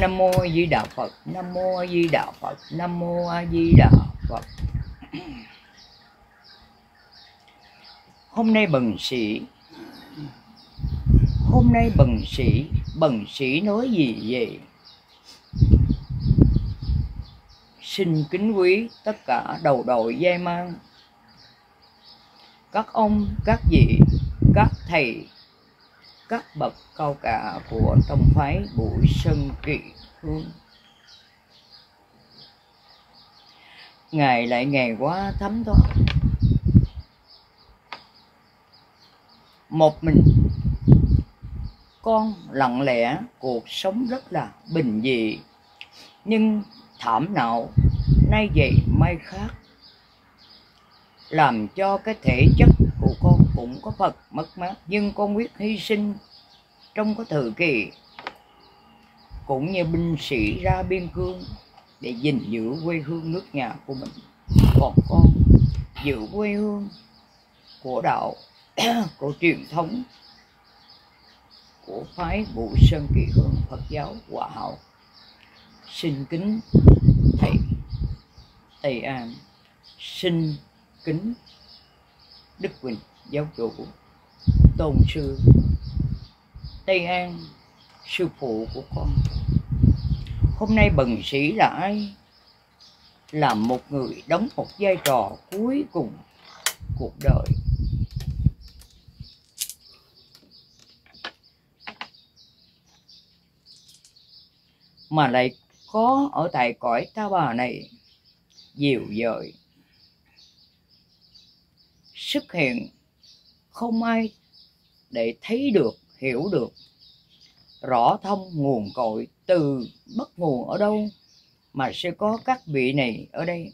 Nam mô A Di Đà Phật, Nam mô A Di Đà Phật, Nam mô A Di Đà Phật. Hôm nay bần sĩ, nói gì vậy? Xin kính quý tất cả đầu đội vai mang, các ông, các vị, các thầy, các bậc cao cả của tông phái Bụi Sơn Kỳ Hương. Ngày lại ngày quá thấm thoát. Một mình con lặng lẽ, cuộc sống rất là bình dị, nhưng thảm nạo nay vậy mai khác, làm cho cái thể chất của con cũng có phần mất mát. Nhưng con quyết hy sinh trong cái thời kỳ cũng như binh sĩ ra biên cương để gìn giữ quê hương nước nhà của mình. Còn con giữ quê hương của đạo, của truyền thống của phái Bụi Sơn Kỳ Hương Phật giáo Hòa Hảo. Xin kính thầy Tây An, xin kính Đức Huỳnh giáo chủ, tôn sư Tây An, sư phụ của con. Hôm nay bần sĩ là ai? Là một người đóng một vai trò cuối cùng cuộc đời. Mà lại có ở tại cõi ta bà này dịu dời, xuất hiện không ai để thấy được, hiểu được rõ thông nguồn cội từ bất nguồn ở đâu, mà sẽ có các vị này ở đây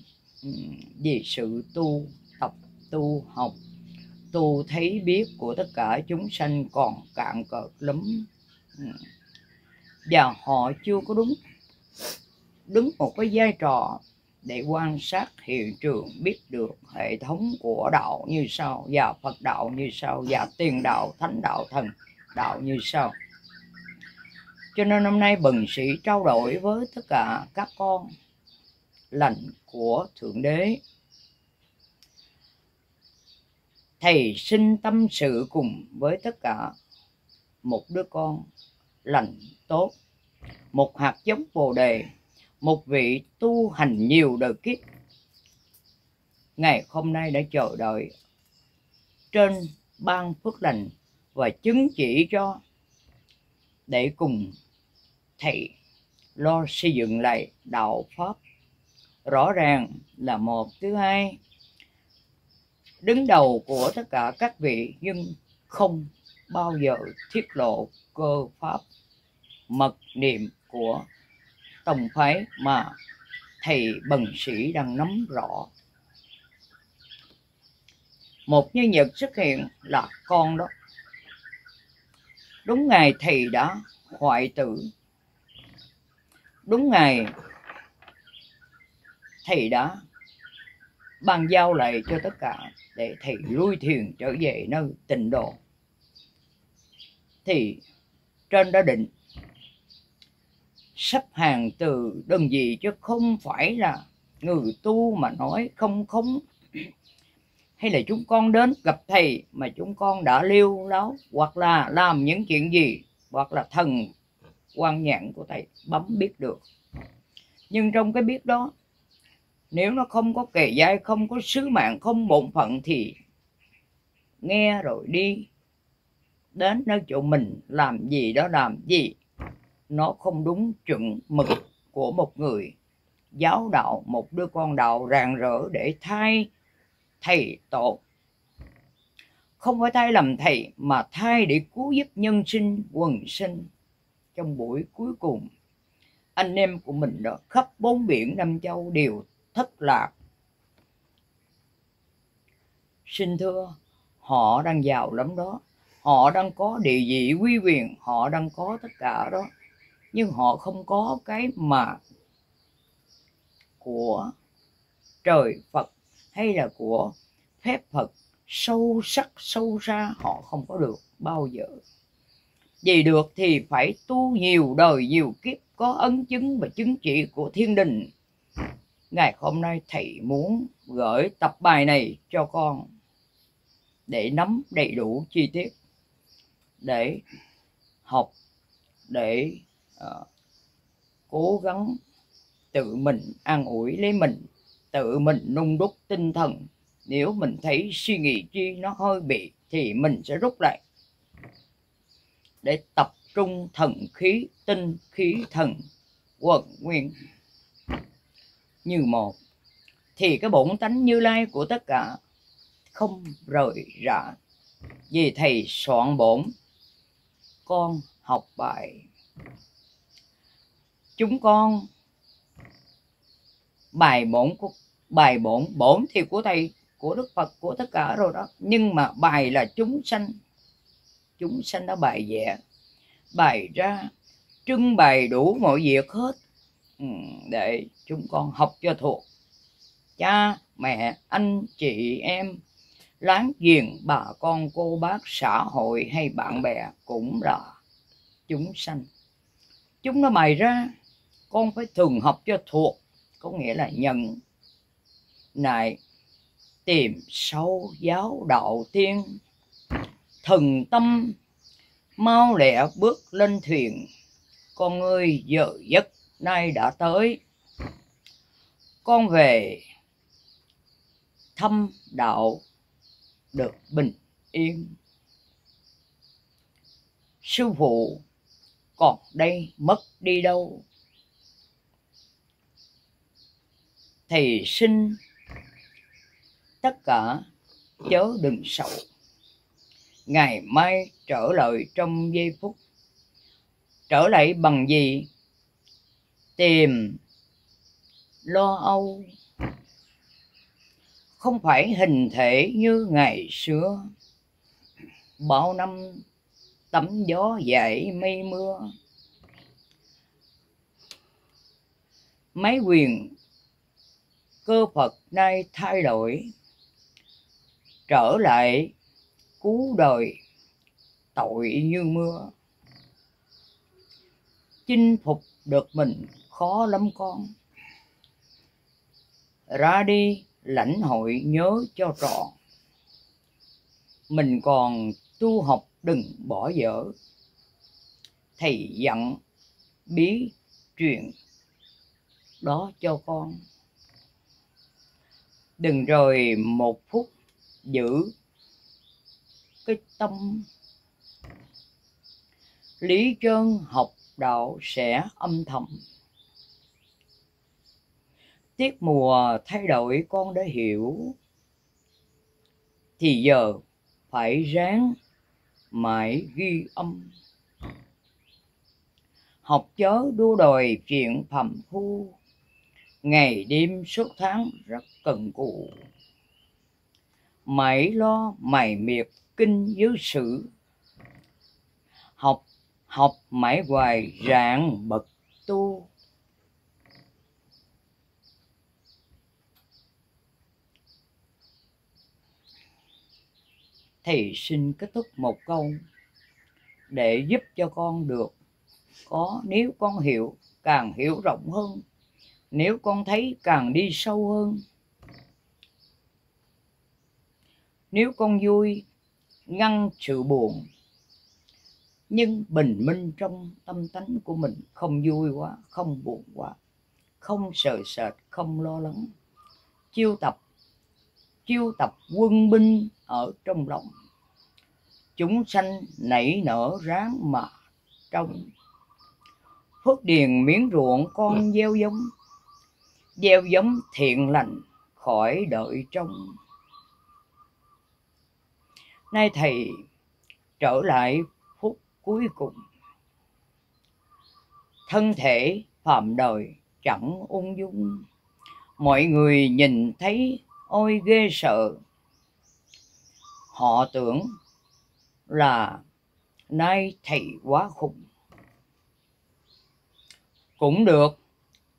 vì sự tu tập, tu học, tu thấy biết của tất cả chúng sanh còn cạn cợt lắm, và họ chưa có đúng một cái vai trò để quan sát hiện trường, biết được hệ thống của đạo như sau, và Phật đạo như sau, và tiền đạo, thánh đạo, thần đạo như sau. Cho nên hôm nay bần sĩ trao đổi với tất cả các con lành của Thượng Đế. Thầy xin tâm sự cùng với tất cả một đứa con lành tốt, một hạt giống bồ đề, một vị tu hành nhiều đời kiếp, ngày hôm nay đã chờ đợi trên ban phước lành và chứng chỉ cho, để cùng thầy lo xây dựng lại đạo pháp rõ ràng là một. Thứ hai, đứng đầu của tất cả các vị nhưng không bao giờ tiết lộ cơ pháp mật niệm của tông phái mà thầy bần sĩ đang nắm rõ. Một nhân vật xuất hiện là con đó. Đúng ngày thầy đã hoại tử, đúng ngày thầy đã bàn giao lại cho tất cả để thầy lui thiền trở về nơi tịnh độ, thì trên đã định sắp hàng từ đơn vị, chứ không phải là người tu mà nói không hay là chúng con đến gặp thầy mà chúng con đã liêu láo hoặc là làm những chuyện gì, hoặc là thần quan nhãn của thầy bấm biết được. Nhưng trong cái biết đó, nếu nó không có kề vai, không có sứ mạng, không bổn phận thì nghe rồi đi đến nơi chỗ mình làm gì đó, làm gì nó không đúng chuẩn mực của một người giáo đạo, một đứa con đạo rạng rỡ để thay thầy tổ. Không phải thay làm thầy mà thay để cứu giúp nhân sinh quần sinh. Trong buổi cuối cùng, anh em của mình đó khắp bốn biển năm châu đều thất lạc. Xin thưa, họ đang giàu lắm đó, họ đang có địa vị uy quyền, họ đang có tất cả đó, nhưng họ không có cái mà của trời Phật hay là của phép Phật. sâu sắc sâu xa họ không có được bao giờ. Vì được thì phải tu nhiều đời nhiều kiếp, có ấn chứng và chứng chỉ của thiên đình. Ngày hôm nay thầy muốn gửi tập bài này cho con để nắm đầy đủ chi tiết, để học, để cố gắng tự mình an ủi lấy mình, tự mình nung đúc tinh thần. Nếu mình thấy suy nghĩ chi nó hơi bị thì mình sẽ rút lại để tập trung thần khí, tinh khí thần quần nguyên như một. Thì cái bổn tánh Như Lai của tất cả không rời rã. Vì thầy soạn bổn, con học bài. Chúng con bổn thì của thầy, của Đức Phật, của tất cả rồi đó. Nhưng mà bài là chúng sanh. Chúng sanh đã bày vẽ, bày ra, trưng bày đủ mọi việc hết để chúng con học cho thuộc. Cha, mẹ, anh, chị, em, láng giềng, bà con, cô bác, xã hội hay bạn bè cũng là chúng sanh. Chúng nó bày ra, con phải thường học cho thuộc. Có nghĩa là nhận này, tìm sâu giáo đạo tiên, thần tâm mau lẹ bước lên thuyền. Con ơi, giờ giấc nay đã tới, con về thăm đạo được bình yên. Sư phụ còn đây mất đi đâu, thầy xin tất cả chớ đừng sầu. Ngày mai trở lại trong giây phút. Trở lại bằng gì? Tìm lo âu. Không phải hình thể như ngày xưa. Bao năm tắm gió dậy mây mưa. Mấy quyền cơ Phật nay thay đổi. Trở lại cứu đời tội như mưa. Chinh phục được mình khó lắm con. Ra đi lãnh hội nhớ cho trọn. Mình còn tu học đừng bỏ dở. Thầy dặn bí truyền đó cho con. Đừng rời một phút giữ cái tâm lý trơn, học đạo sẽ âm thầm. Tiết mùa thay đổi con đã hiểu, thì giờ phải ráng mãi ghi âm. Học chớ đua đòi chuyện phàm phu, ngày đêm suốt tháng rất cần cù. Mãi lo mày miệt kinh giới sử, học mãi hoài rạng bậc tu. Thầy xin kết thúc một câu để giúp cho con được có. Nếu con hiểu, càng hiểu rộng hơn. Nếu con thấy, càng đi sâu hơn. Nếu con vui, ngăn sự buồn. Nhưng bình minh trong tâm tánh của mình, không vui quá, không buồn quá, không sợ sệt, không lo lắng. Chiêu tập quân binh ở trong lòng. Chúng sanh nảy nở ráng mà trong. Phước điền miếng ruộng con gieo giống thiện lành khỏi đợi trong. Nay thầy trở lại phút cuối cùng. Thân thể phàm đời chẳng ung dung. Mọi người nhìn thấy ôi ghê sợ. Họ tưởng là nay thầy quá khủng. Cũng được,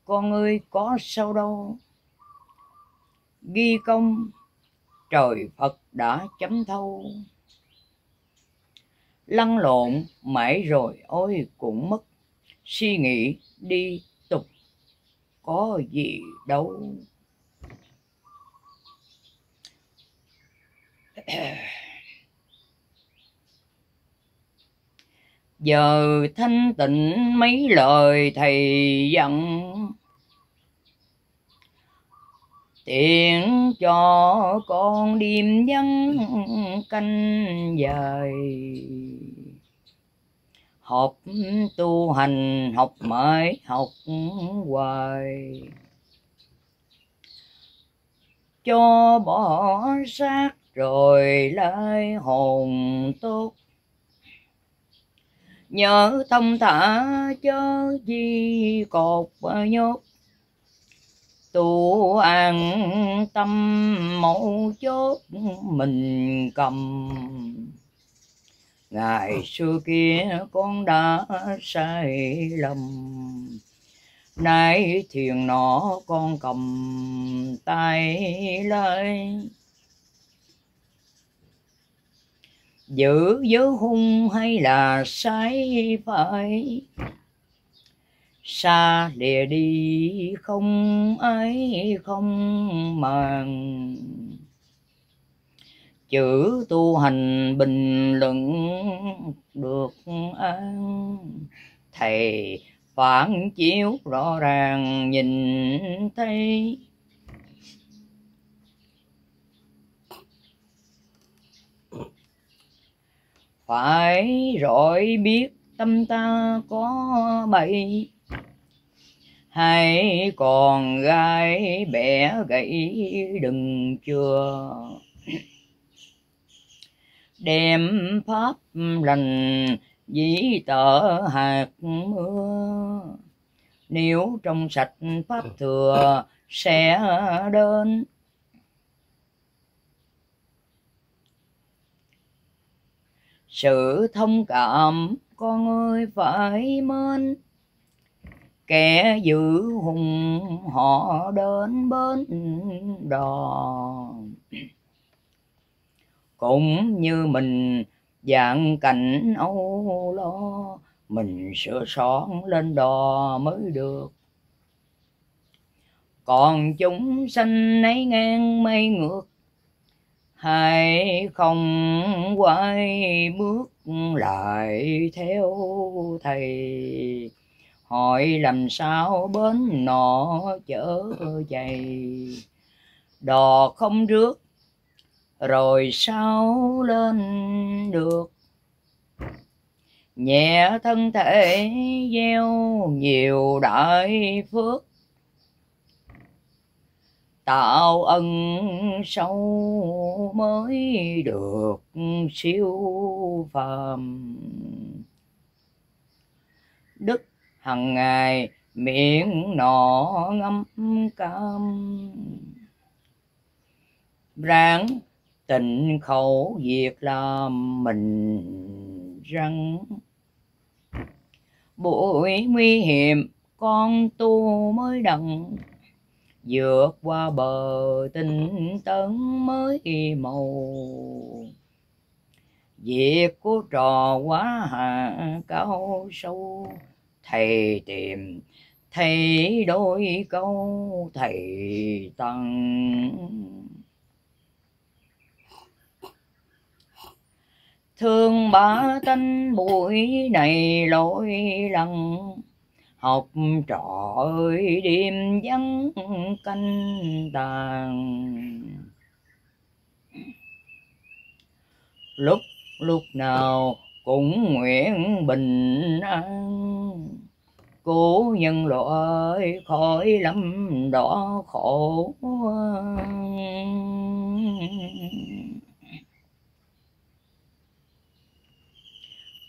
con ơi, có sao đâu. Ghi công trời Phật đã chấm thâu. Lăn lộn mãi rồi ôi cũng mất, suy nghĩ đi tục có gì đâu. Giờ thanh tịnh mấy lời thầy dặn, tiện cho con đêm vắng canh dài. Học tu hành học mãi học hoài, cho bỏ xác rồi lại hồn tốt. Nhớ thông thả chớ di cột nhốt, tu an tâm mẫu chốt mình cầm. Ngày xưa kia con đã sai lầm, nay thiền nọ con cầm tay lấy. Giữ giới hung hay là sai phải, xa lìa đi không ai không màng. Chữ tu hành bình luận được an, thầy phản chiếu rõ ràng nhìn thấy. Phải rồi biết tâm ta có bậy, hay còn gai bẻ gãy đừng chừa. Đem pháp lành dĩ tở hạt mưa, nếu trong sạch pháp thừa sẽ đến. Sự thông cảm con ơi phải mến, kẻ giữ hùng họ đến bến đò. Cũng như mình dạng cảnh âu lo, mình sửa xót lên đò mới được. Còn chúng sanh nấy ngang mây ngược, hãy không quay bước lại theo thầy. Hỏi làm sao bến nọ chở chạy, đò không rước rồi sao lên được. Nhẹ thân thể gieo nhiều đại phước, tạo ân sâu mới được siêu phàm. Đức hằng ngày miệng nọ ngâm cam, ráng tịnh khẩu việc làm mình răng. Buổi nguy hiểm con tu mới đặng, vượt qua bờ tinh tấn mới màu. Việc của trò quá hạ cao sâu, thầy tìm thầy đôi câu thầy tăng. Thương bá tánh buổi này lỗi lầm, học trò ơi đêm vắng canh tàn. Lúc nào cũng nguyện bình an, cố nhân loại khỏi lắm đỏ khổ.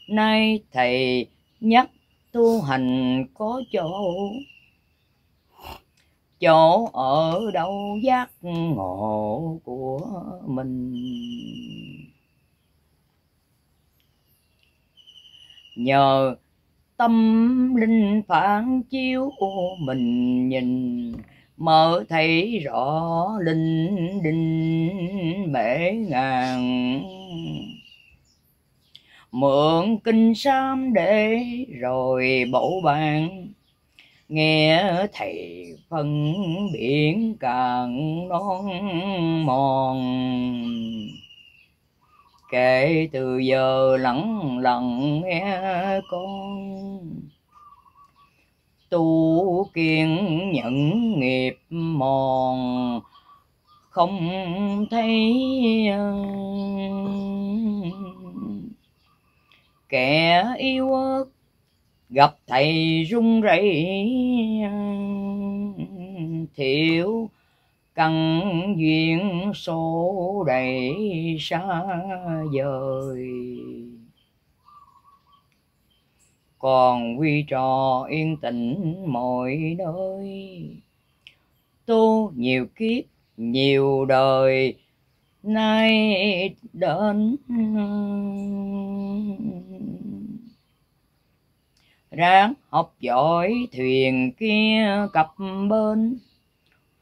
Nay thầy nhắc tu hành có chỗ ở đâu giác ngộ của mình. Nhờ tâm linh phản chiếu mình nhìn, mở thấy rõ linh đinh mễ ngàn. Mượn kinh sám để rồi bổ bàn, nghe thầy phân biển càng non mòn. Kể từ giờ lặng lặng nghe con, tu kiên nhẫn nghiệp mòn không thấy. Kẻ yêu ớt gặp thầy run rẩy, thiểu căn duyên số đầy xa vời. Còn quy trò yên tĩnh mọi nơi, tu nhiều kiếp nhiều đời nay đến. Ráng học giỏi thuyền kia cặp bên,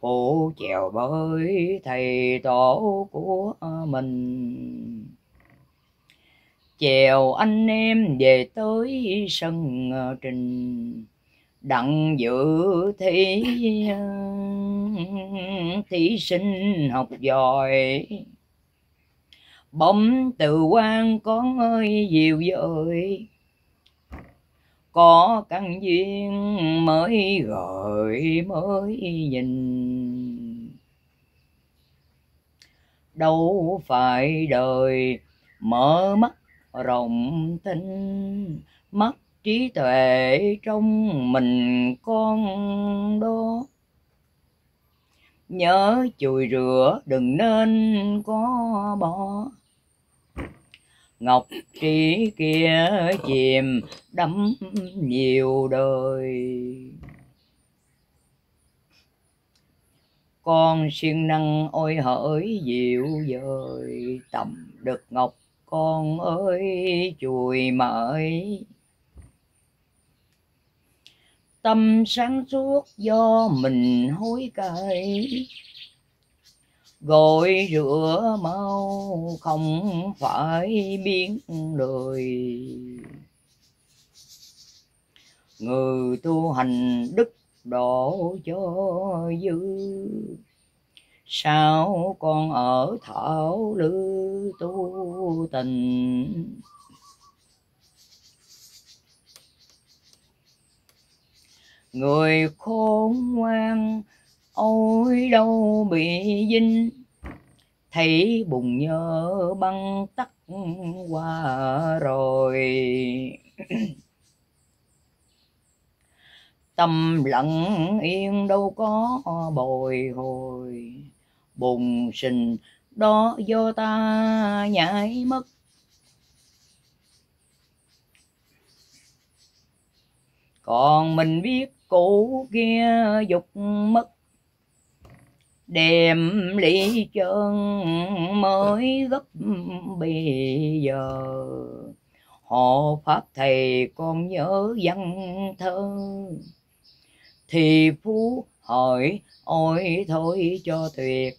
phụ chèo bơi thầy tổ của mình. Chèo anh em về tới sân trình, đặng dự thi thí sinh học giỏi. Bấm từ quan con ơi dịu dời, có căn duyên mới gợi mới nhìn. Đâu phải đời mở mắt rộng tinh, mắt trí tuệ trong mình con đó. Nhớ chùi rửa đừng nên có bỏ, ngọc trí kia chìm đắm nhiều đời. Con siêng năng ôi hỡi dịu dời, tầm đực ngọc con ơi chùi mãi. Tâm sáng suốt do mình hối cải, gội rửa mau không phải biến lười. Người tu hành đức độ cho dư, sao con ở thảo lư tu tình. Người khôn ngoan ôi đâu bị dinh, thấy bùng nhớ băng tắt qua rồi. Tâm lặng yên đâu có bồi hồi, bùng sình đó do ta nhảy mất. Còn mình biết cũ kia dục mất, đem lý chân mới gấp bây giờ. Họ pháp thầy con nhớ văn thơ, thì phú hỏi ôi thôi cho tuyệt.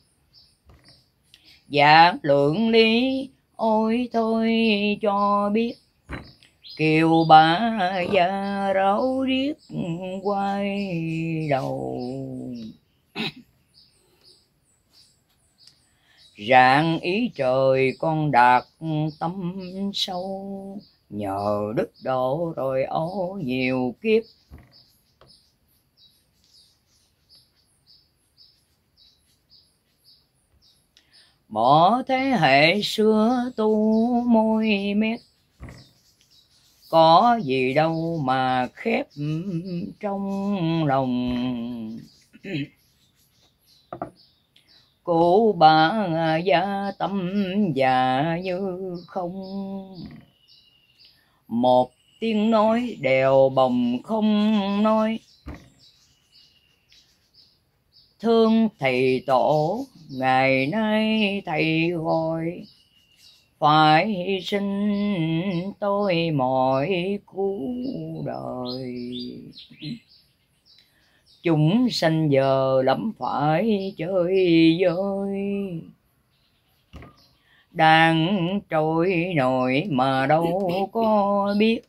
Giả lượng lý ôi thôi cho biết, kiều bà già ráo riết quay đầu. Rạng ý trời con đạt tâm sâu, nhờ đức độ rồi ô nhiều kiếp. Bỏ thế hệ xưa tu môi mép, có gì đâu mà khép trong lòng. Cụ bà già tâm già như không, một tiếng nói đều bồng không nói. Thương thầy tổ ngày nay thầy gọi, phải hy sinh tôi mọi cuộc đời. chúng sanh giờ lắm phải chơi vơi. Đang trôi nổi mà đâu có biết,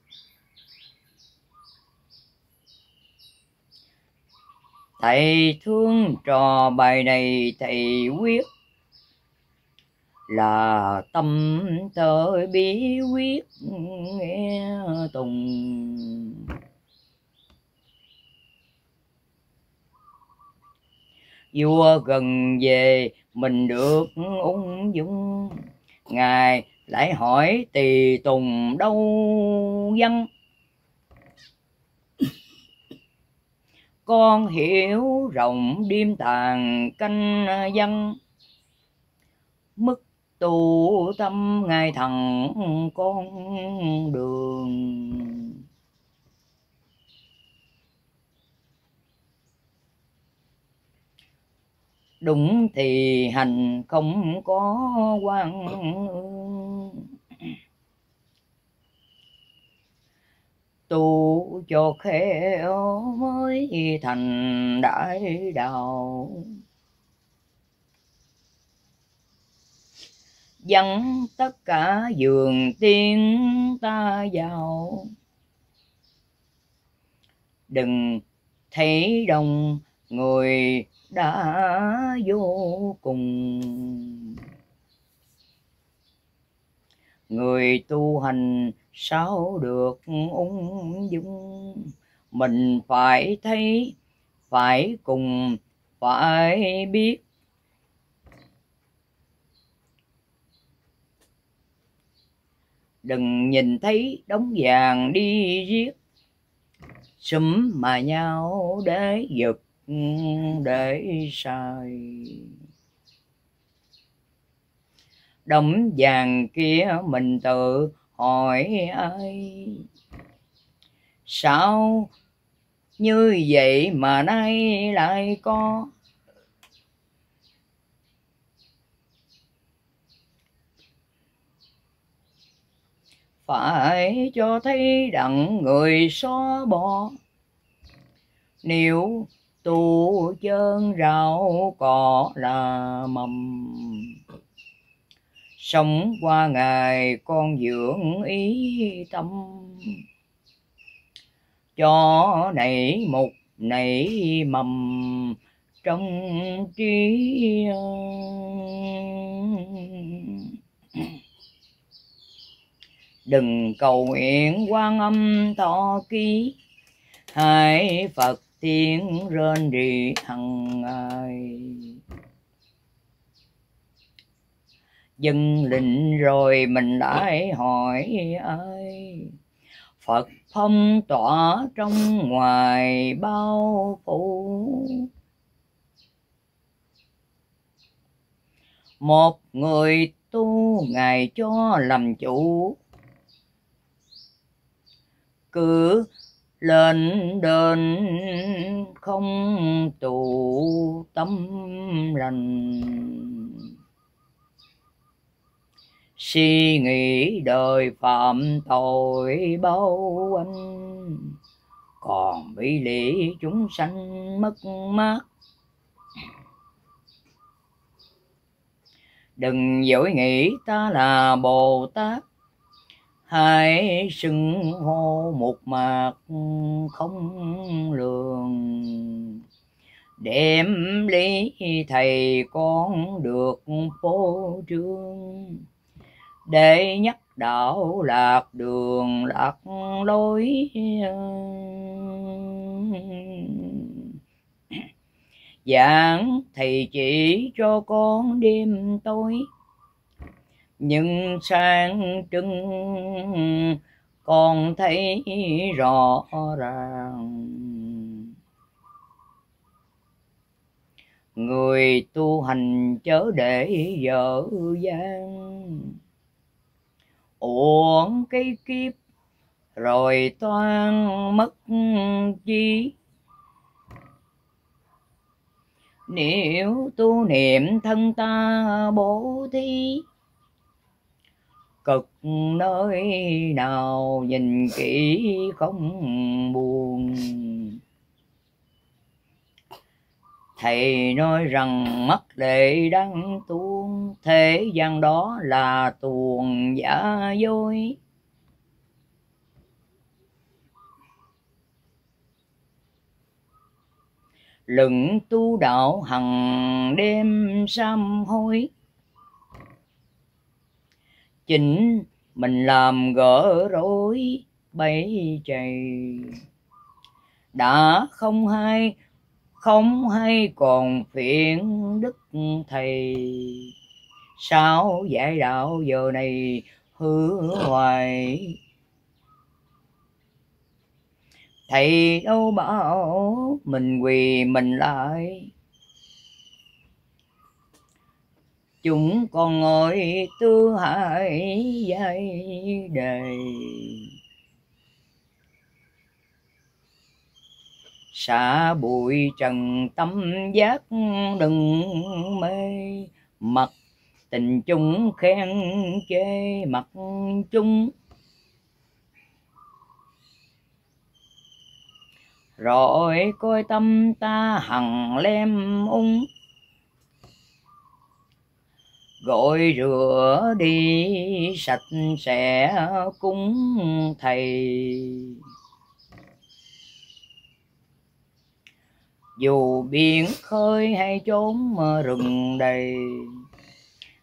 thầy thương trò bài này thầy quyết, là tâm tới bí quyết nghe tùng. Vua gần về mình được ung dung, ngài lại hỏi tỳ tùng đâu vắng. Con hiểu rộng đêm tàn canh dân, mức tu tâm ngài thẳng con đường. Đúng thì hành không có quan ương, tu cho khéo mới thành đại đạo. Dẫn tất cả vườn tiên ta vào, đừng thấy đông người đã vô cùng. Người tu hành sao được ung dung, mình phải thấy, phải cùng, phải biết. Đừng nhìn thấy đống vàng đi riết, súng mà nhau để giật để sai. Đống vàng kia mình tự hỏi ai, sao như vậy mà nay lại có? Phải cho thấy đặng người xóa bỏ, nếu tu chân rau cỏ là mầm. Sống qua ngày con dưỡng ý tâm, cho nảy mục nảy mầm trong trí. Đừng cầu nguyện Quan Âm to ký, hãy Phật tiếng rên rỉ hằng ngày. Dân lịnh rồi mình lại hỏi ai, Phật phong tỏa trong ngoài bao phủ. Một người tu ngài cho làm chủ, cứ lên đền không tụ tâm lành. Suy nghĩ đời phạm tội bao anh, còn bị lễ chúng sanh mất mát. Đừng dối nghĩ ta là Bồ Tát, hãy xưng hô một mạc không lường. Đem lý thầy con được phô trương, để nhắc đạo lạc đường lạc lối. Giảng thầy chỉ cho con đêm tối, nhưng sáng trưng con thấy rõ ràng. Người tu hành chớ để dở dang, uổng cái kiếp rồi toan mất chi. Nếu tu niệm thân ta bố thí, cực nơi nào nhìn kỹ không buồn. Thầy nói rằng mắt để đăng tuôn, thế gian đó là tuồng giả dối. Lừng tu đạo hằng đêm sám hối, chính mình làm gỡ rối bẫy chày. Đã không hay còn phiền đức thầy, sao dạy đạo giờ này hư hoài. Thầy đâu bảo mình quỳ mình lại, chúng con ngồi tư hại dây đầy. Xả bụi trần tâm giác đừng mê, mặt tình chung khen chê mặt chung. Rồi coi tâm ta hằng lem ung, gội rửa đi sạch sẽ cúng thầy. Dù biển khơi hay chốn rừng đầy,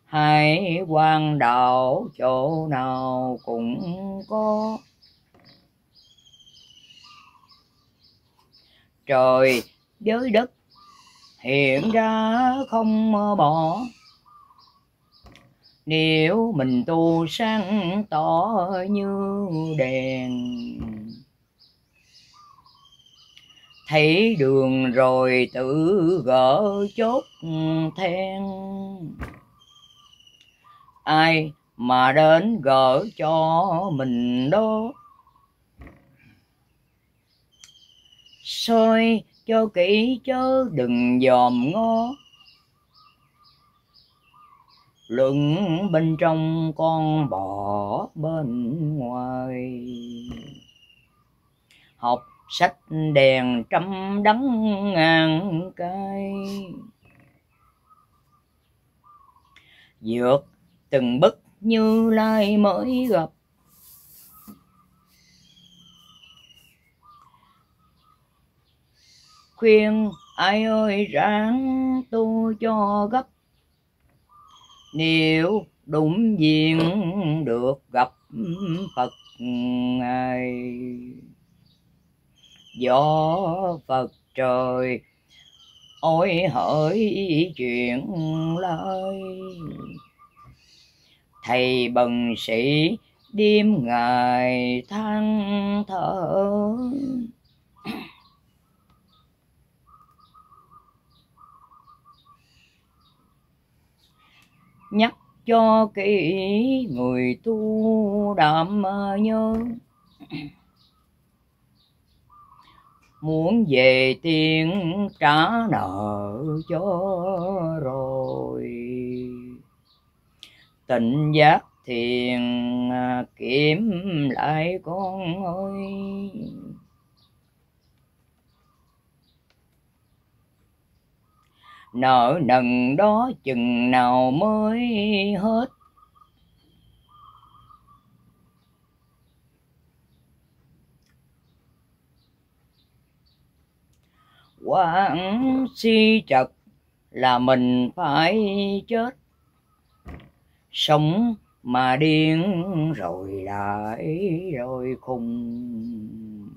hay quan đạo chỗ nào cũng có. Trời với đất hiện ra không bỏ, nếu mình tu sáng tỏ như đèn. Thấy đường rồi tự gỡ chốt then, ai mà đến gỡ cho mình đó. Soi cho kỹ chớ đừng dòm ngó, luận bên trong con bỏ bên ngoài. Học sách đèn trăm đắng ngàn cay, vượt từng bức Như Lai mới gặp. Khuyên ai ơi ráng tu cho gấp, nếu đúng duyên được gặp Phật Ngài. Gió Phật trời ôi hỡi chuyện lời, thầy bần sĩ đêm ngày than thở. Nhắc cho kỹ người tu đảm nhớ, muốn về tiền trả nợ cho rồi. Tỉnh giác thiền kiểm lại con ơi, nợ nần đó chừng nào mới hết. Quán si trật là mình phải chết, sống mà điên rồi lại rồi khùng.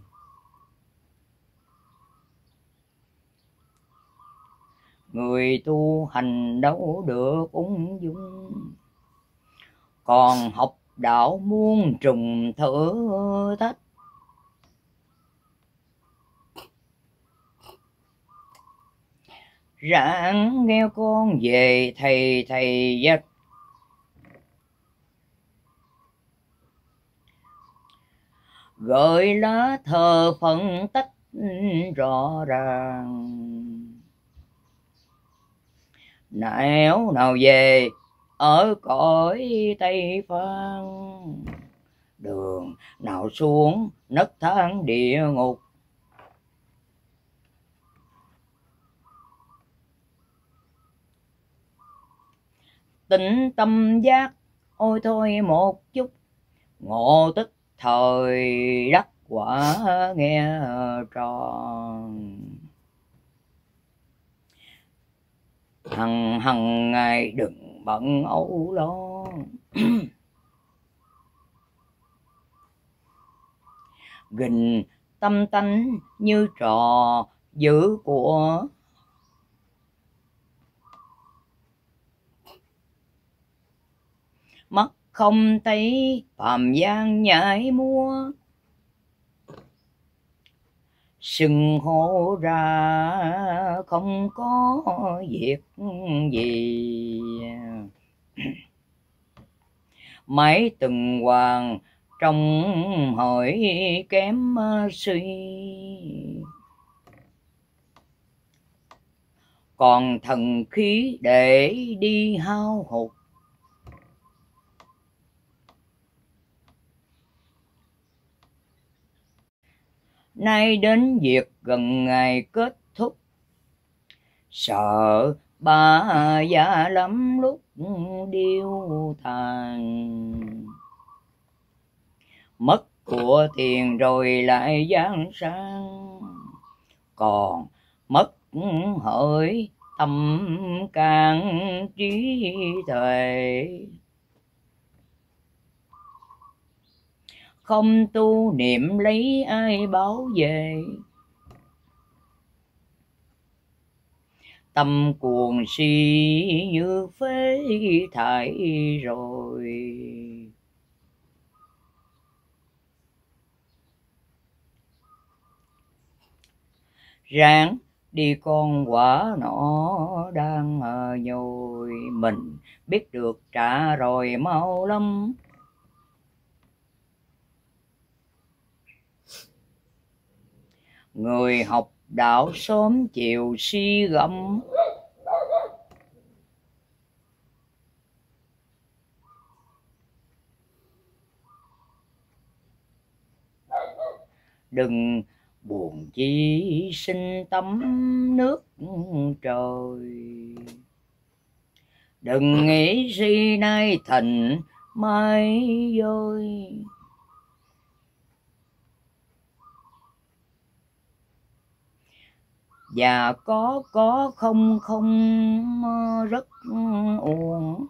Người tu hành đâu được ung dung, còn học đạo muôn trùng thử thách. Ráng nghe con về thầy thầy dắt, gợi lá thờ phân tích rõ ràng. Nẻo nào về ở cõi Tây Phan, đường nào xuống nấc thang địa ngục. tĩnh tâm giác, ôi thôi một chút, ngộ tức thời đắc quả nghe tròn. Hằng ngày đừng bận âu lo, gìn tâm tánh như trò giữ của, mắt không thấy phàm gian nhảy múa, sừng hổ ra không có việc gì. Mấy từng hoàng trong hỏi kém suy, còn thần khí để đi hao hụt, nay đến việc gần ngày kết thúc, sợ ba già lắm lúc điêu tàn. Mất của tiền rồi lại gian sang, còn mất hỡi tâm càng trí tuệ. Không tu niệm lấy ai bảo vệ, tâm cuồng si như phế thải rồi. Ráng đi con quả nọ đang nhồi, mình biết được trả rồi mau lắm. Người học đạo sớm chiều suy gẫm, đừng buồn chi sinh tắm nước trời. Đừng nghĩ gì nay thịnh mai vơi, và có không rất uổng.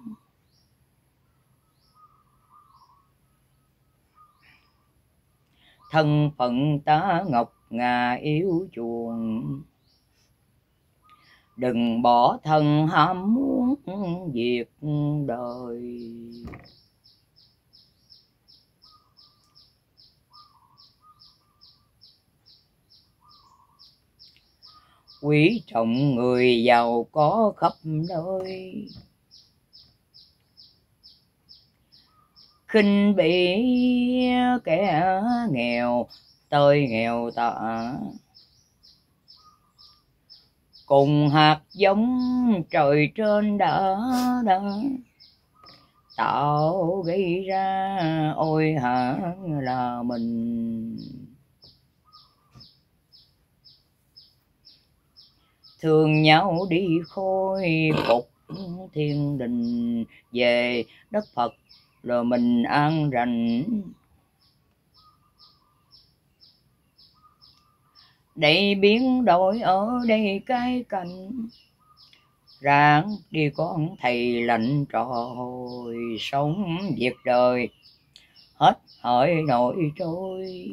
Thân phận tá ngọc ngà yếu chuộng, đừng bỏ thân ham muốn việc đời. Quý trọng người giàu có khắp nơi, khinh bỉ kẻ nghèo tơi nghèo tạ. Cùng hạt giống trời trên đã tạo gây ra, ôi hả là mình. Thương nhau đi khôi phục thiên đình, về đất Phật rồi mình an rành. Để biến đổi ở đây cái cảnh, ráng đi con thầy lạnh tròi, sống việc đời hết hỡi nỗi trôi.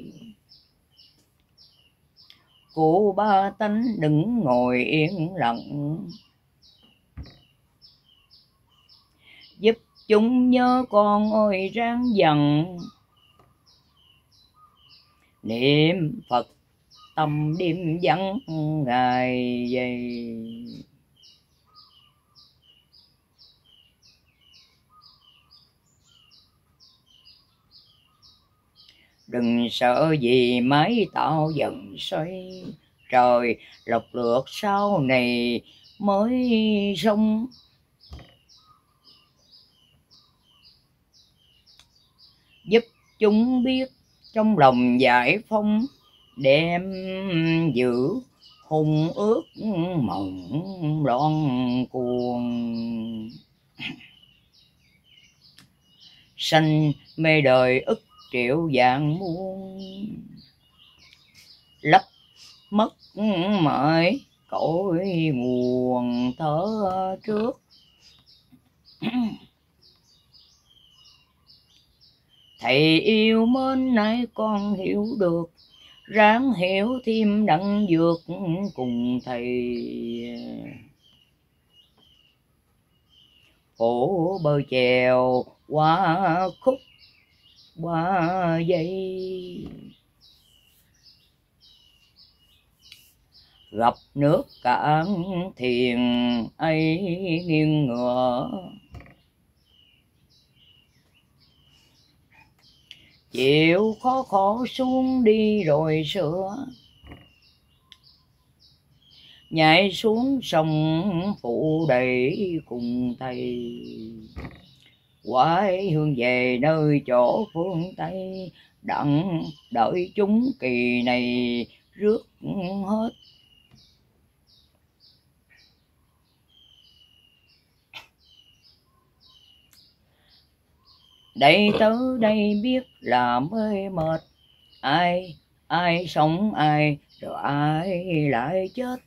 Cụ ba tánh đừng ngồi yên lặng, giúp chúng nhớ con ôi ráng dần. Niệm Phật tâm đêm vắng ngày dày, đừng sợ gì máy tạo dần xoay. Trời lộc lược sau này mới xong, giúp chúng biết trong lòng giải phóng, đem giữ hung ước mộng loan cuồng. sanh mê đời ức triệu vạn muôn. Lấp mất mỏi cõi nguồn thở trước, thầy yêu mến nay con hiểu được, ráng hiểu thêm đặng dược cùng thầy. Khổ bơ chèo qua khúc qua dây, gặp nước cạn thiền ấy nghiêng ngựa. Chịu khó khổ xuống đi rồi sửa, nhảy xuống sông phụ đầy cùng thầy. Quái hương về nơi chỗ phương Tây, đặng đợi chúng kỳ này rước hết. Đây tới đây biết là mê mệt, ai ai sống ai rồi ai lại chết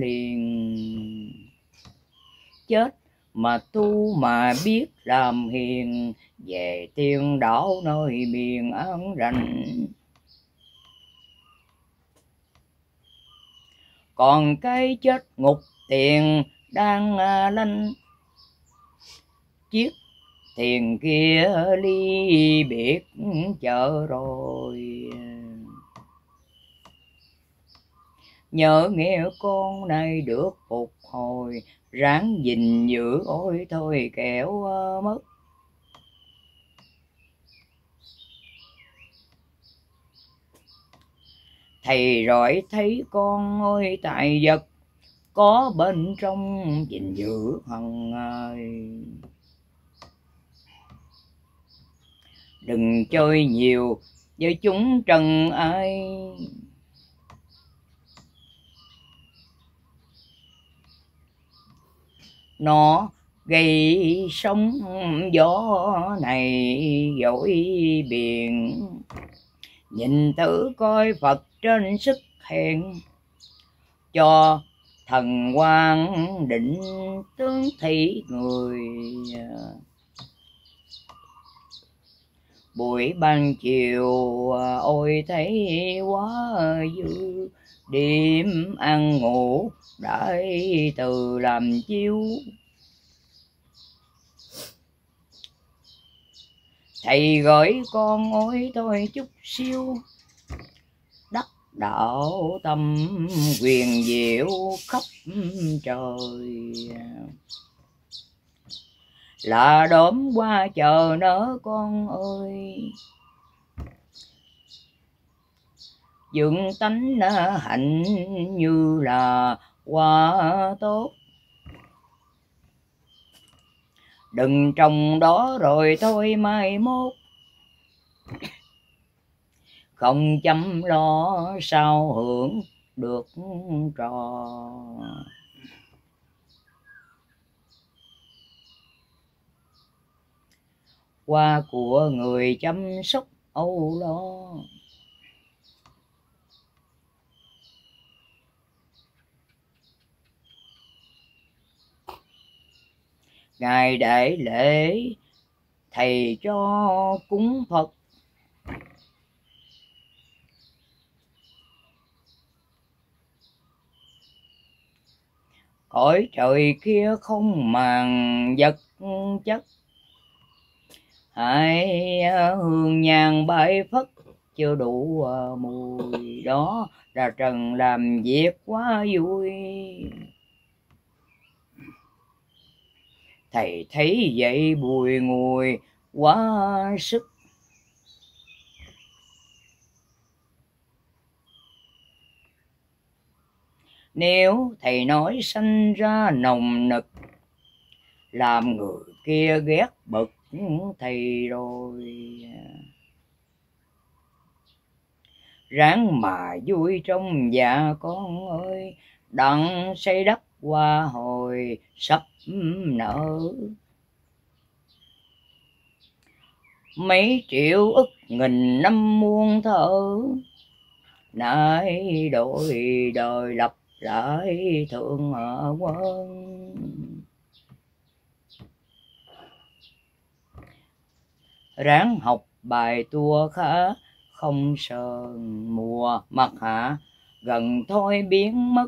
liền. Chết mà tu mà biết làm hiền, về tiên đảo nơi miền an rành. Còn cái chết ngục tiền đang lanh, chiếc tiền kia ly biệt chợ rồi. Nhớ nghe con này được phục hồi, ráng gìn giữ ôi thôi kẻo mất. Thầy rọi thấy con ôi tài vật, có bên trong gìn giữ hằng ngày. Đừng chơi nhiều với chúng trần ai, nó gây sóng gió này dội biển. Nhìn thử coi Phật trên sức hẹn, cho thần quang định tướng thị người. Buổi ban chiều ôi thấy quá dư, đêm ăn ngủ đãi từ làm chiếu. Thầy gửi con ôi tôi chút xíu, đắc đạo tâm quyền diệu khắp trời. Là đốm qua chờ nỡ con ơi, dưỡng tánh hạnh như là hoa tốt. Đừng trồng đó rồi thôi mai mốt, không chăm lo sao hưởng được trò. Hoa của người chăm sóc âu lo, ngày đại lễ thầy cho cúng Phật. Cõi trời kia không màng vật chất, hãy hương nhàn bãi phất chưa đủ mùi. Đó là trần làm việc quá vui. Thầy thấy vậy bùi ngùi quá sức, nếu thầy nói sanh ra nồng nực, làm người kia ghét bực thầy rồi. Ráng mà vui trong dạ con ơi, đặng xây đắp hoa hồi sắp nở. mấy triệu ức nghìn năm muôn thở. Nãy đổi đời lập lại thượng ở quân. Ráng học bài tua khá không sờn mùa mặt hạ gần thôi biến mất.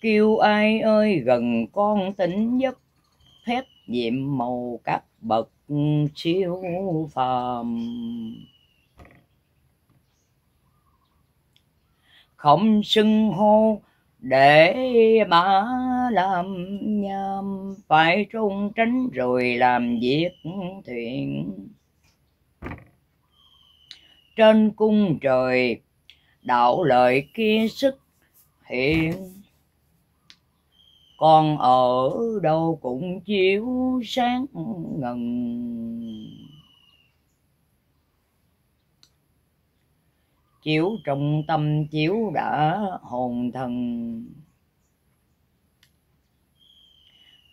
Kêu ai ơi gần con tỉnh giấc, phép nhiệm màu các bậc siêu phàm. Không xưng hô để mà làm nhầm, phải trốn tránh rồi làm việc thiện. Trên cung trời đạo lợi kia sức hiện, còn ở đâu cũng chiếu sáng ngần. Chiếu trong tâm chiếu đã hồn thần,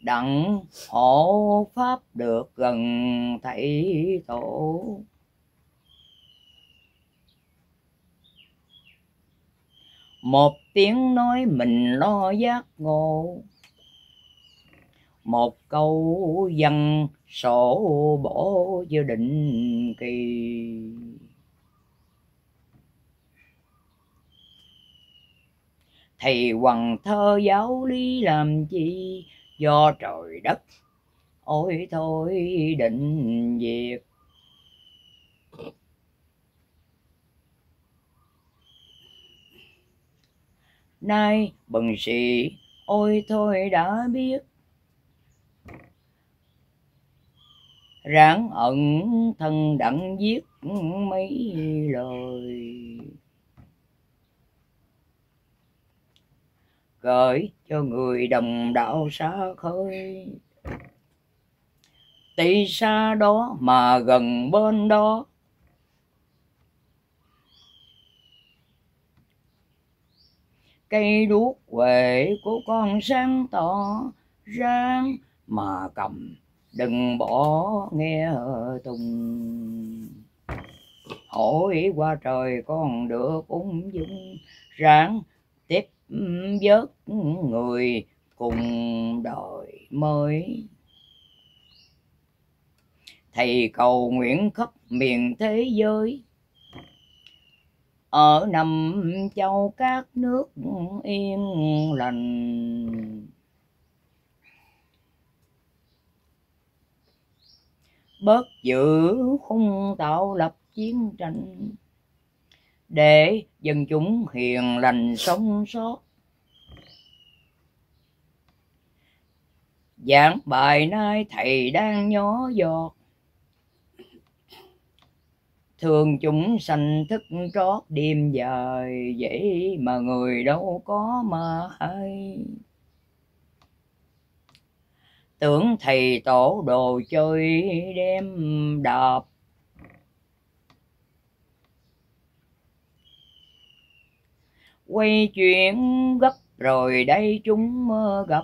đặng hộ pháp được gần thảy tổ. Một tiếng nói mình lo giác ngộ, một câu văn sổ bổ dự định kỳ. Thầy hoàng thơ giáo lý làm chi, do trời đất ôi thôi định việc. Nay bần sĩ ôi thôi đã biết, ráng ẩn thân đặng viết mấy lời, gửi cho người đồng đạo xa khơi. Tây xa đó mà gần bên đó, cây đuốc huệ của con sáng tỏ, ráng mà cầm đừng bỏ nghe tùng. Hỏi qua trời con được ung dung, ráng tiếp vớt người cùng đời mới. Thầy cầu nguyện khắp miền thế giới, ở nằm châu các nước yên lành. Bớt giữ khung tạo lập chiến tranh, để dân chúng hiền lành sống sót. Giảng bài nay thầy đang nhỏ giọt, thường chúng sanh thức trót đêm dài, vậy mà người đâu có mà hay. Tưởng thầy tổ đồ chơi đêm đạp, quay chuyện gấp rồi đây chúng mơ gặp.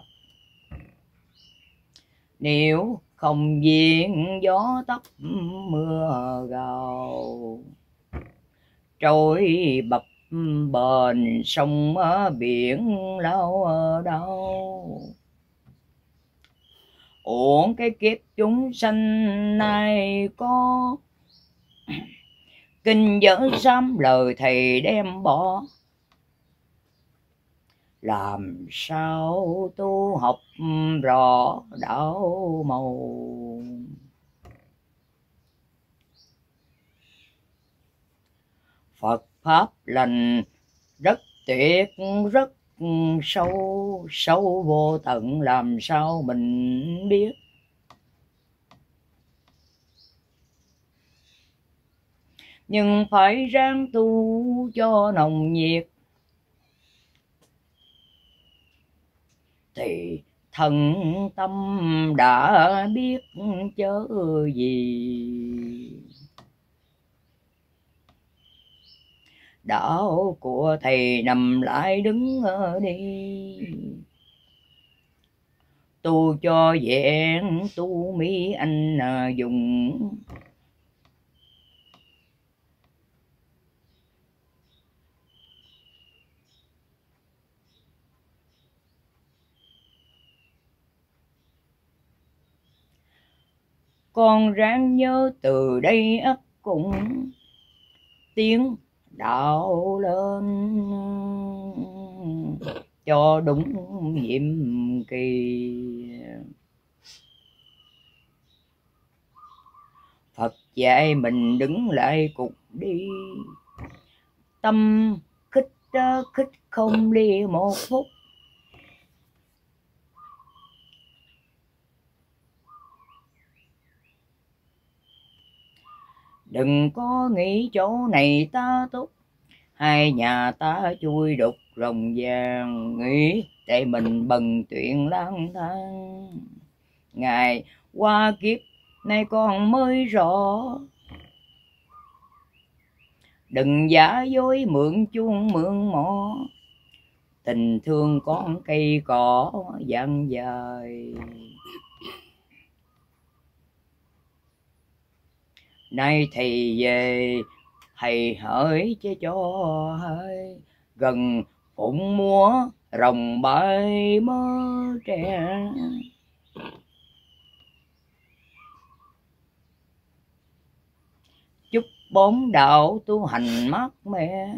Nếu không diện gió tóc mưa gào, trôi bập bền sông biển lao đau. Uổng cái kiếp chúng sanh này có, kinh dở dám lời thầy đem bỏ. Làm sao tu học rõ đạo màu, Phật pháp lành rất tuyệt rất sâu, sâu vô tận làm sao mình biết. Nhưng phải ráng tu cho nồng nhiệt, thì thân tâm đã biết chớ gì. Đạo của thầy nằm lại đứng đi, tu cho vẹn tu mỹ anh dùng. Con ráng nhớ từ đây ắt cũng tiếng đạo lên cho đúng nhiệm kỳ. Phật dạy mình đứng lại cục đi, tâm khích khích không đi một phút. Đừng có nghĩ chỗ này ta tốt, hai nhà ta chui đục rồng vàng. Nghĩ tại mình bần chuyện lang thang, ngày qua kiếp nay con mới rõ. Đừng giả dối mượn chuông mượn mỏ, tình thương con cây cỏ dặn dài. Nay thầy về thầy hỡi chứ cho hơi, gần phụng múa rồng bay mơ trẻ. Chúc bốn đạo tu hành mát mẻ,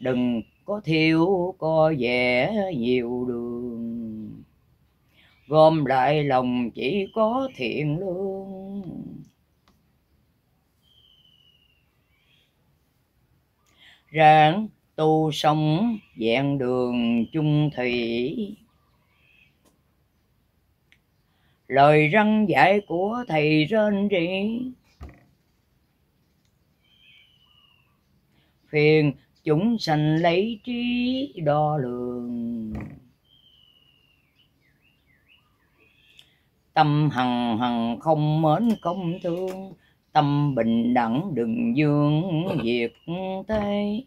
đừng có thiếu co vẽ nhiều đường. Gom lại lòng chỉ có thiện lương, ráng tu sống vẹn đường chung thủy. Lời răn dạy của thầy rên rỉ, phiền chúng sanh lấy trí đo lường. Tâm hằng hằng không mến không thương, tâm bình đẳng đừng dương việc thế.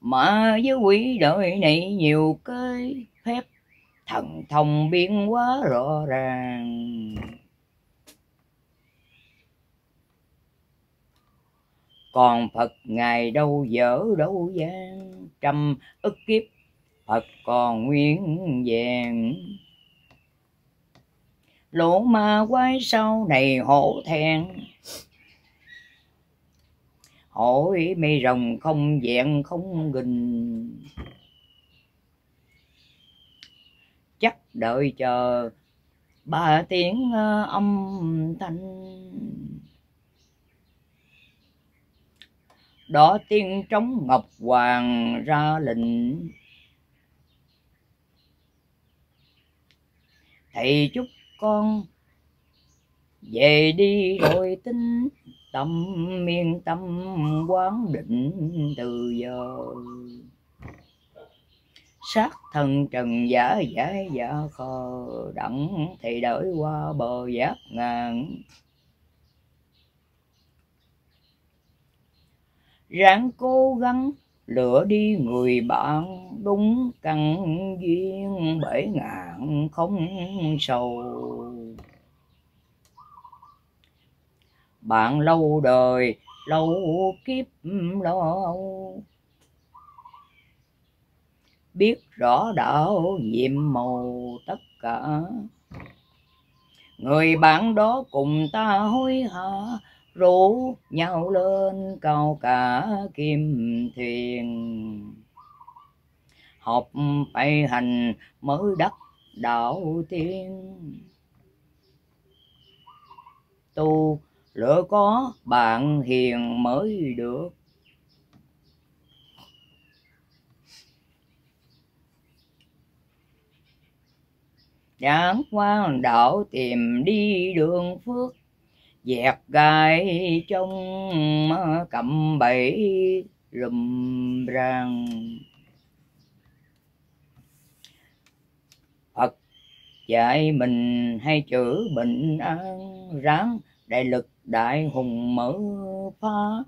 Mà với quỷ đời này nhiều cái phép, thần thông biến quá rõ ràng. Còn Phật ngài đâu dở đâu gian, trăm ức kiếp Phật còn nguyên vẹn. Lũ ma quái sau này hổ thẹn, hỏi mây rồng không vẹn không gình. Chắc đợi chờ ba tiếng âm thanh, đó tiếng trống ngọc hoàng ra lệnh. Thầy chúc con về đi rồi tính tâm miên tâm quán định từ giờ. Sát thân trần giả giải giả khờ đẳng, thì đợi qua bờ giác ngàn. Ráng cố gắng lựa đi người bạn đúng căn duyên, bể ngạn không sầu. Bạn lâu đời lâu kiếp lâu, biết rõ đạo nhiệm màu tất cả. Người bạn đó cùng ta hối hả, rủ nhau lên cao cả kim thuyền. Học phải hành mới đắc đạo tiên, tu lựa có bạn hiền mới được. Giảng quan đạo tìm đi đường phước, dẹp gai trong cặm bẫy rùm ràng. Phật dạy mình hay chữ bình an, ráng đại lực đại hùng mở phá.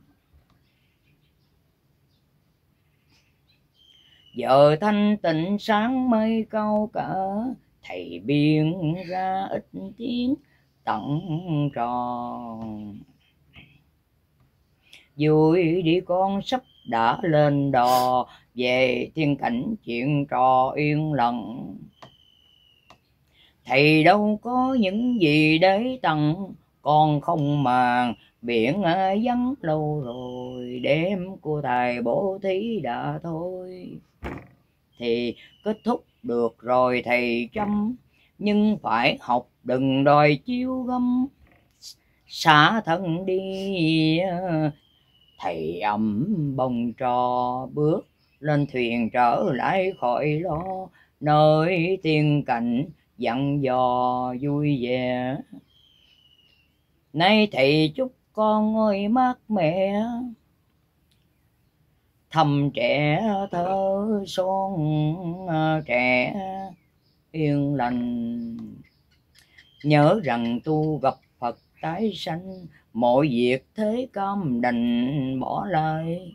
Giờ thanh tịnh sáng mây câu cỡ, thầy biên ra ít tiếng tận tròn. Vui đi con sắp đã lên đò, về thiên cảnh chuyện trò yên lặng. Thầy đâu có những gì để tặng, con không màng biển vắng lâu rồi. Đêm của thầy bố thí đã thôi, thì kết thúc được rồi thầy chăm. Nhưng phải học đừng đòi chiêu gâm, xả thân đi thầy ẩm bông trò. Bước lên thuyền trở lại khỏi lo, nơi tiên cảnh dặn dò vui vẻ. Nay thầy chúc con ngồi mát mẻ, thầm trẻ thơ son trẻ yên lành. Nhớ rằng tu gặp Phật tái sanh, mọi việc thế cam đành bỏ lại.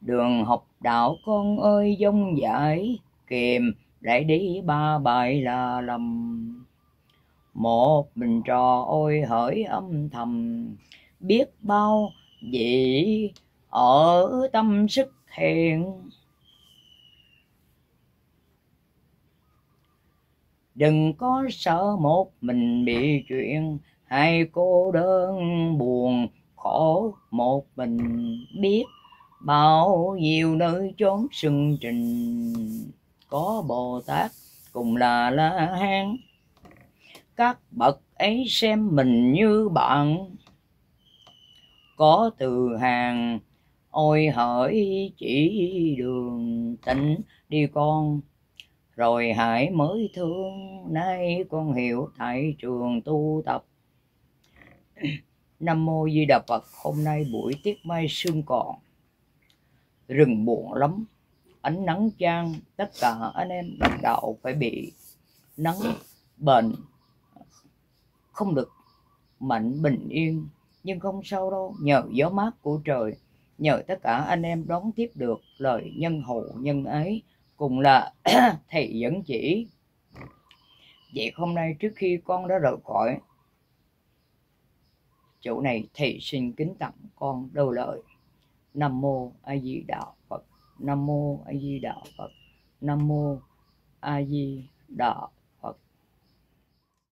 Đường học đạo con ơi dông dãi, kìm lại đi ba bài là lầm. Một mình trò ôi hỡi âm thầm, biết bao vị ở tâm sức hèn. Đừng có sợ một mình bị chuyện, hay cô đơn buồn khổ một mình. Biết bao nhiêu nơi chốn sừng trình, có Bồ Tát cùng là La Hán. Các bậc ấy xem mình như bạn, có từ hàng ôi hỡi chỉ đường. Tỉnh đi con rồi hãy mới thương, nay con hiểu tại trường tu tập. Nam Mô Di Đà Phật. Hôm nay buổi tiết mai sương còn, rừng buồn lắm, ánh nắng chang. Tất cả anh em đắc đạo phải bị nắng bệnh, không được mạnh bình yên. Nhưng không sao đâu, nhờ gió mát của trời, nhờ tất cả anh em đón tiếp được lời nhân hậu nhân ấy, cùng là thầy dẫn chỉ. Vậy hôm nay trước khi con đã rời khỏi chỗ này, thầy xin kính tặng con đôi lời. Nam Mô A Di Đà Phật. Nam Mô A Di Đà Phật. Nam Mô A Di Đà Phật.